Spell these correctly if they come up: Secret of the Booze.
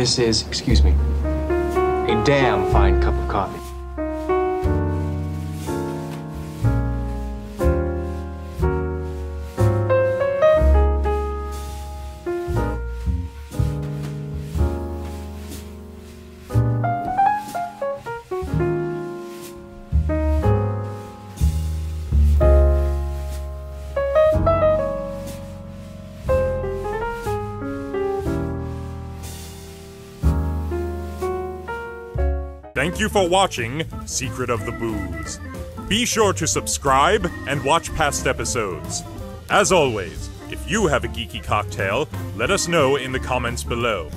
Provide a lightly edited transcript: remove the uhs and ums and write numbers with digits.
This is, excuse me, a damn fine cup of coffee. Thank you for watching Secret of the Booze. Be sure to subscribe and watch past episodes. As always, if you have a geeky cocktail, let us know in the comments below.